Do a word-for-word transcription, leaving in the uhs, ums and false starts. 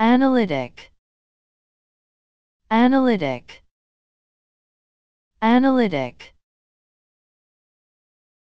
Analytic, analytic, analytic.